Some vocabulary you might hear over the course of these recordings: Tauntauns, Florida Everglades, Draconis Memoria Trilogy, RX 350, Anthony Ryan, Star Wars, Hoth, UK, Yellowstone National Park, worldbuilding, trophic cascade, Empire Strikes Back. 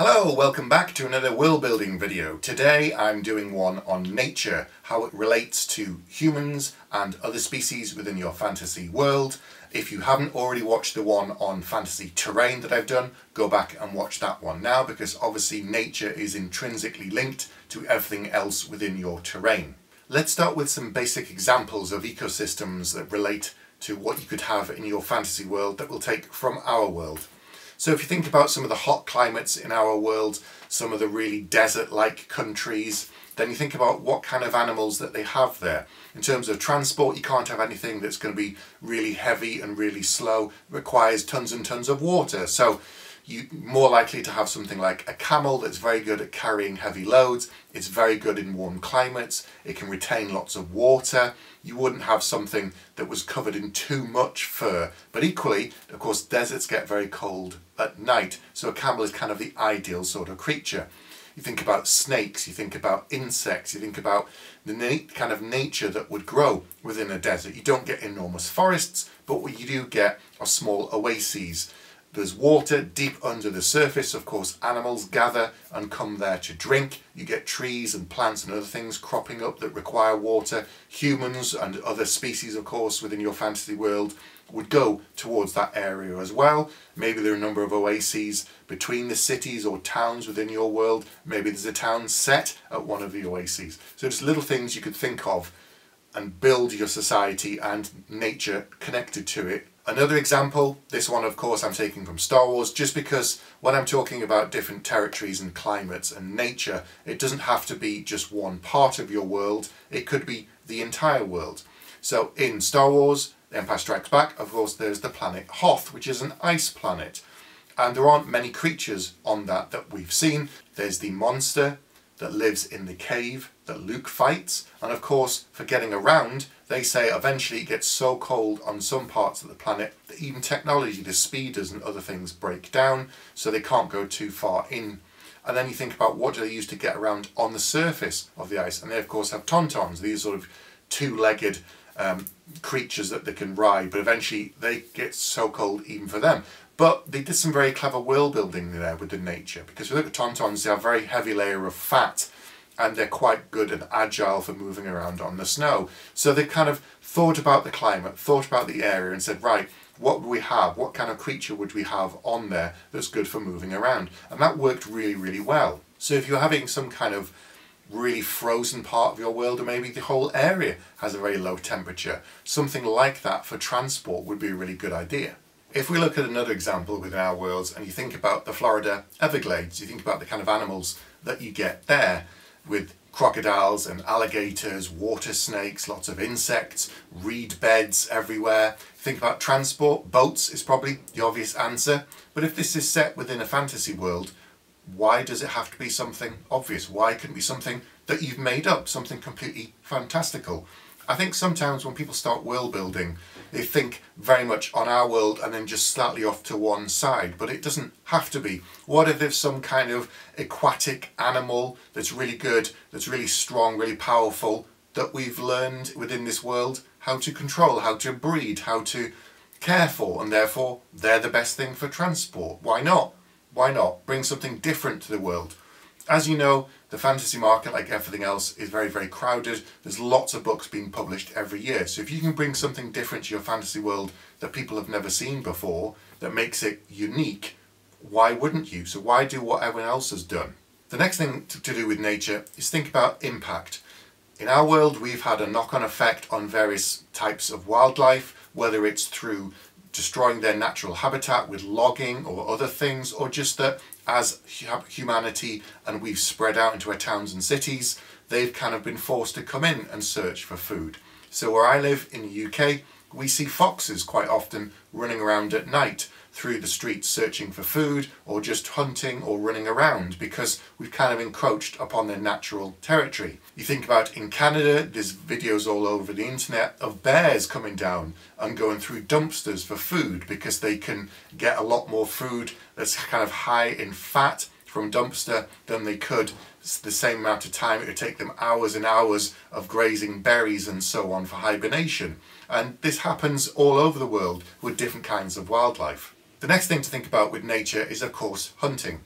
Hello, welcome back to another world building video. Today I'm doing one on nature, how it relates to humans and other species within your fantasy world. If you haven't already watched the one on fantasy terrain that I've done, go back and watch that one now, because obviously nature is intrinsically linked to everything else within your terrain. Let's start with some basic examples of ecosystems that relate to what you could have in your fantasy world that will take from our world. So if you think about some of the hot climates in our world, some of the really desert-like countries, then you think about what kind of animals that they have there. In terms of transport, you can't have anything that's going to be really heavy and really slow. It requires tons and tons of water. So you're more likely to have something like a camel that's very good at carrying heavy loads. It's very good in warm climates. It can retain lots of water. You wouldn't have something that was covered in too much fur. But equally, of course, deserts get very cold at night, so a camel is kind of the ideal sort of creature. You think about snakes, you think about insects, you think about the kind of nature that would grow within a desert. You don't get enormous forests, but what you do get are small oases. There's water deep under the surface. Of course, animals gather and come there to drink. You get trees and plants and other things cropping up that require water. Humans and other species, of course, within your fantasy world would go towards that area as well. Maybe there are a number of oases between the cities or towns within your world. Maybe there's a town set at one of the oases. So just little things you could think of and build your society and nature connected to it. Another example, this one of course I'm taking from Star Wars, just because when I'm talking about different territories and climates and nature, it doesn't have to be just one part of your world, it could be the entire world. So in Star Wars, Empire Strikes Back, of course there's the planet Hoth, which is an ice planet. And there aren't many creatures on that we've seen. There's the monster that lives in the cave that Luke fights, and of course for getting around they say eventually it gets so cold on some parts of the planet that even technology, the speeders and other things break down, so they can't go too far in. And then you think about what do they use to get around on the surface of the ice, and they of course have Tauntauns, these sort of two-legged creatures that they can ride, but eventually they get so cold even for them. But they did some very clever world building there with the nature, because if you look at Tauntauns, they have a very heavy layer of fat and they're quite good and agile for moving around on the snow. So they kind of thought about the climate, thought about the area and said, right, what would we have? What kind of creature would we have on there that's good for moving around? And that worked really, really well. So if you're having some kind of really frozen part of your world, or maybe the whole area has a very low temperature, something like that for transport would be a really good idea. If we look at another example within our worlds and you think about the Florida Everglades, you think about the kind of animals that you get there with crocodiles and alligators, water snakes, lots of insects, reed beds everywhere. Think about transport, boats is probably the obvious answer. But if this is set within a fantasy world, why does it have to be something obvious? Why couldn't it be something that you've made up, something completely fantastical? I think sometimes when people start world building, they think very much on our world and then just slightly off to one side, but it doesn't have to be. What if there's some kind of aquatic animal that's really good, that's really strong, really powerful, that we've learned within this world how to control, how to breed, how to care for, and therefore they're the best thing for transport? Why not? Why not? Bring something different to the world. As you know, the fantasy market, like everything else, is very, very crowded. There's lots of books being published every year. So if you can bring something different to your fantasy world that people have never seen before, that makes it unique, why wouldn't you? So why do what everyone else has done? The next thing to do with nature is think about impact. In our world, we've had a knock-on effect on various types of wildlife, whether it's through destroying their natural habitat with logging or other things, or just that as humanity and we've spread out into our towns and cities, they've kind of been forced to come in and search for food. So where I live in the UK, we see foxes quite often running around at night through the streets searching for food, or just hunting or running around, because we've kind of encroached upon their natural territory. You think about in Canada, there's videos all over the internet of bears coming down and going through dumpsters for food, because they can get a lot more food that's kind of high in fat from dumpster than they could. It's the same amount of time. It would take them hours and hours of grazing berries and so on for hibernation. And this happens all over the world with different kinds of wildlife. The next thing to think about with nature is, of course, hunting.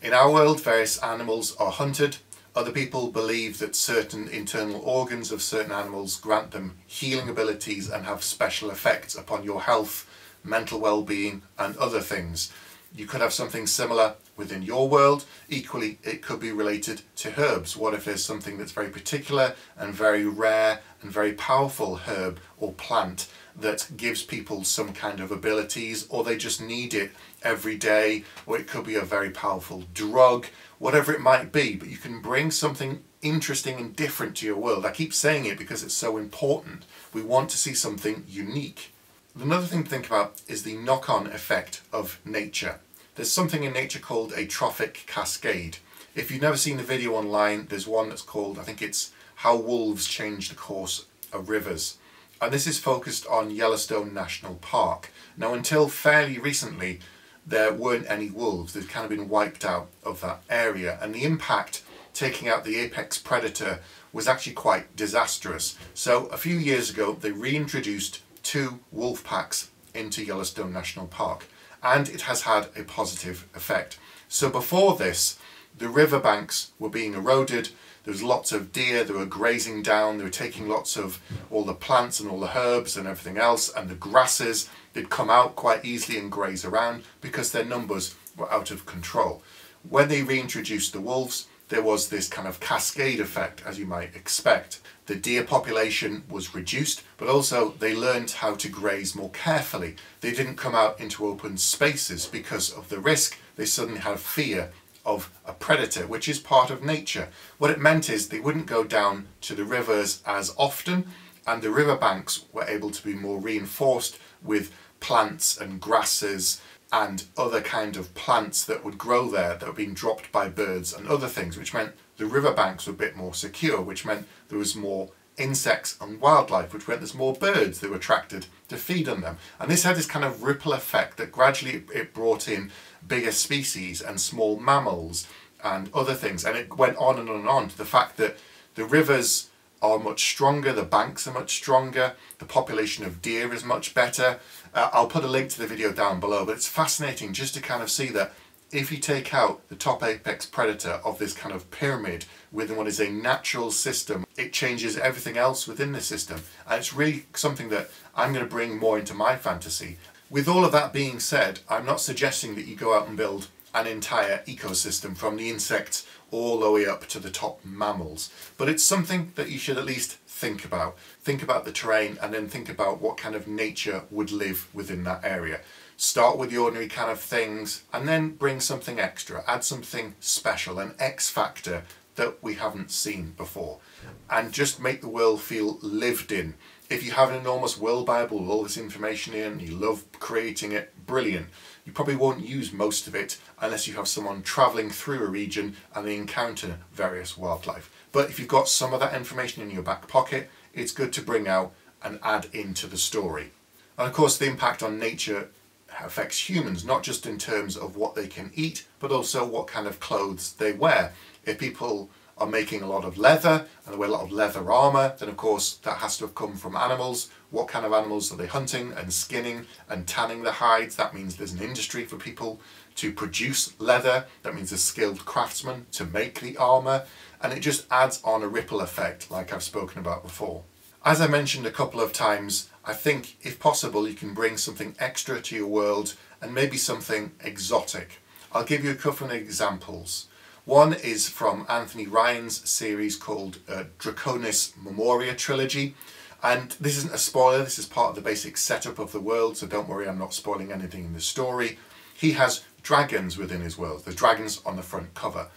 In our world, various animals are hunted. Other people believe that certain internal organs of certain animals grant them healing abilities and have special effects upon your health, mental well-being and other things. You could have something similar within your world. Equally, it could be related to herbs. What if there's something that's very particular and very rare and very powerful herb or plant that gives people some kind of abilities, or they just need it every day, or it could be a very powerful drug, whatever it might be. But you can bring something interesting and different to your world. I keep saying it because it's so important. We want to see something unique. Another thing to think about is the knock-on effect of nature. There's something in nature called a trophic cascade. If you've never seen the video online, there's one that's called, I think it's How Wolves Change the Course of Rivers. And this is focused on Yellowstone National Park. Now, until fairly recently, there weren't any wolves. They've kind of been wiped out of that area. And the impact, taking out the apex predator, was actually quite disastrous. So a few years ago, they reintroduced two wolf packs into Yellowstone National Park, and it has had a positive effect. So before this, the riverbanks were being eroded, there was lots of deer, they were grazing down, they were taking lots of all the plants and all the herbs and everything else, and the grasses, they'd come out quite easily and graze around because their numbers were out of control. When they reintroduced the wolves, there was this kind of cascade effect, as you might expect. The deer population was reduced, but also they learned how to graze more carefully. They didn't come out into open spaces because of the risk. They suddenly had fear of a predator, which is part of nature. What it meant is they wouldn't go down to the rivers as often, and the riverbanks were able to be more reinforced with plants and grasses and other kind of plants that would grow there that were being dropped by birds and other things, which meant the riverbanks were a bit more secure, which meant there was more insects and wildlife, which meant there's more birds that were attracted to feed on them. And this had this kind of ripple effect that gradually it brought in bigger species and small mammals and other things. And it went on and on and on to the fact that the rivers are much stronger, the banks are much stronger, the population of deer is much better. I'll put a link to the video down below, but it's fascinating just to kind of see that if you take out the top apex predator of this kind of pyramid within what is a natural system, it changes everything else within the system. And it's really something that I'm going to bring more into my fantasy. With all of that being said, I'm not suggesting that you go out and build an entire ecosystem from the insects all the way up to the top mammals. But it's something that you should at least think about. Think about the terrain and then think about what kind of nature would live within that area. Start with the ordinary kind of things and then bring something extra, add something special, an X factor that we haven't seen before. And just make the world feel lived in. If you have an enormous world bible with all this information in and you love creating it, brilliant. You probably won't use most of it unless you have someone traveling through a region and they encounter various wildlife. But if you've got some of that information in your back pocket, it's good to bring out and add into the story. And of course, the impact on nature affects humans, not just in terms of what they can eat, but also what kind of clothes they wear. If people are making a lot of leather and they wear a lot of leather armor, then of course that has to have come from animals. What kind of animals are they hunting and skinning and tanning the hides? That means there's an industry for people to produce leather. That means there's skilled craftsmen to make the armor, and it just adds on a ripple effect like I've spoken about before. As I mentioned a couple of times, I think if possible you can bring something extra to your world and maybe something exotic. I'll give you a couple of examples. One is from Anthony Ryan's series called Draconis Memoria Trilogy. And this isn't a spoiler, this is part of the basic setup of the world, so don't worry, I'm not spoiling anything in the story. He has dragons within his world, the dragons on the front cover.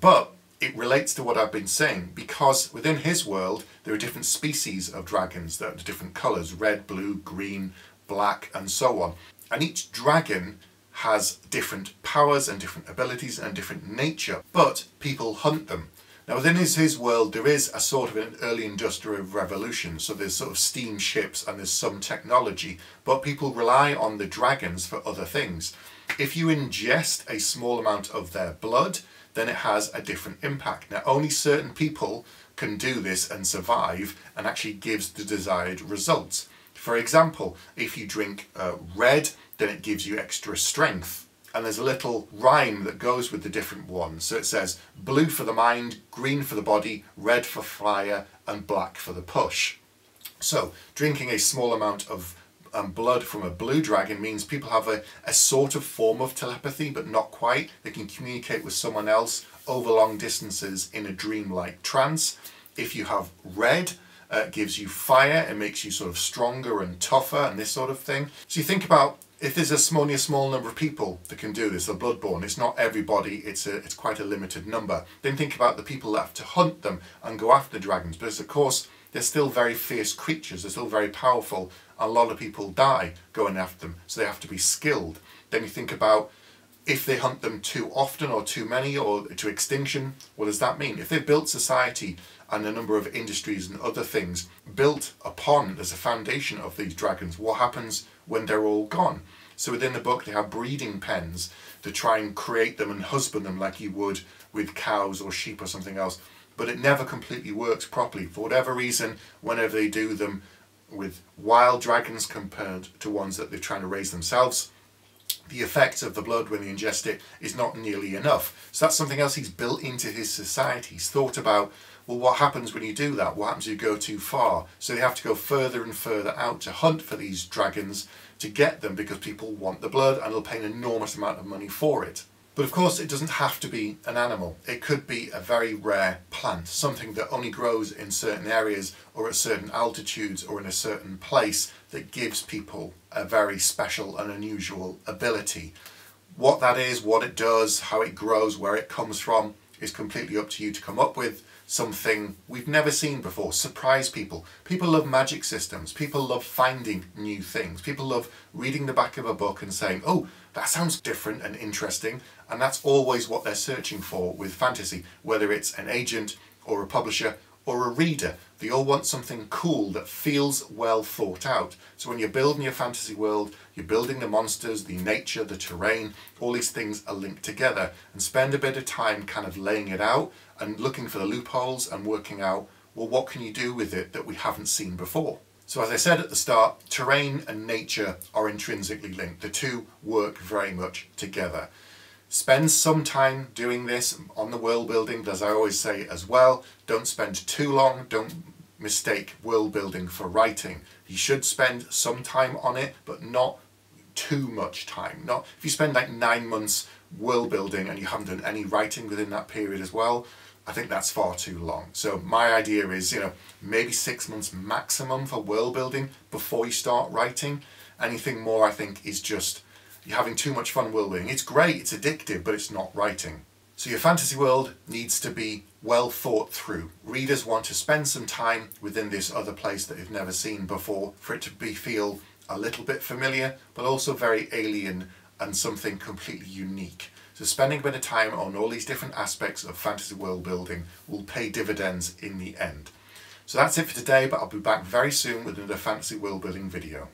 But it relates to what I've been saying, because within his world, there are different species of dragons that are different colours, red, blue, green, black, and so on. And each dragon has different powers and different abilities and different nature, but people hunt them. Now within his world there is a sort of an early industrial revolution, so there's sort of steamships and there's some technology, but people rely on the dragons for other things. If you ingest a small amount of their blood, then it has a different impact. Now only certain people can do this and survive, and actually gives the desired results. For example, if you drink red, then it gives you extra strength and there's a little rhyme that goes with the different ones. So it says, blue for the mind, green for the body, red for fire, and black for the push. So drinking a small amount of blood from a blue dragon means people have a sort of form of telepathy, but not quite. They can communicate with someone else over long distances in a dreamlike trance. If you have red, it gives you fire, it makes you sort of stronger and tougher and this sort of thing. So you think about, if there's only a small number of people that can do this, the Bloodborne, it's not everybody, it's quite a limited number. Then think about the people that have to hunt them and go after dragons, but of course they're still very fierce creatures, they're still very powerful, and a lot of people die going after them, so they have to be skilled. Then you think about, if they hunt them too often or too many or to extinction, what does that mean? If they've built society and a number of industries and other things built upon as a foundation of these dragons, what happens when they're all gone? So within the book they have breeding pens to try and create them and husband them like you would with cows or sheep or something else, but it never completely works properly. For whatever reason, whenever they do them with wild dragons compared to ones that they're trying to raise themselves, the effect of the blood when you ingest it is not nearly enough. So that's something else he's built into his society. He's thought about, well, what happens when you do that? What happens if you go too far? So they have to go further and further out to hunt for these dragons to get them, because people want the blood and they'll pay an enormous amount of money for it. But of course it doesn't have to be an animal. It could be a very rare plant, something that only grows in certain areas or at certain altitudes or in a certain place that gives people a very special and unusual ability. What that is, what it does, how it grows, where it comes from is completely up to you to come up with something we've never seen before. Surprise people. People love magic systems. People love finding new things. People love reading the back of a book and saying, oh, that sounds different and interesting, and that's always what they're searching for with fantasy, whether it's an agent or a publisher or a reader. They all want something cool that feels well thought out. So when you're building your fantasy world, you're building the monsters, the nature, the terrain, all these things are linked together, and spend a bit of time kind of laying it out and looking for the loopholes and working out, well, what can you do with it that we haven't seen before? So as I said at the start, terrain and nature are intrinsically linked. The two work very much together. Spend some time doing this on the world building, as I always say as well. Don't spend too long. Don't mistake world building for writing. You should spend some time on it, but not too much time. Not if you spend like 9 months world building and you haven't done any writing within that period as well, I think that's far too long. So my idea is, you know, maybe 6 months maximum for world building before you start writing. Anything more, I think, is just you're having too much fun world building. It's great, it's addictive, but it's not writing. So your fantasy world needs to be well thought through. Readers want to spend some time within this other place that they've never seen before for it to feel a little bit familiar, but also very alien and something completely unique. So spending a bit of time on all these different aspects of fantasy world building will pay dividends in the end. So that's it for today, but I'll be back very soon with another fantasy world building video.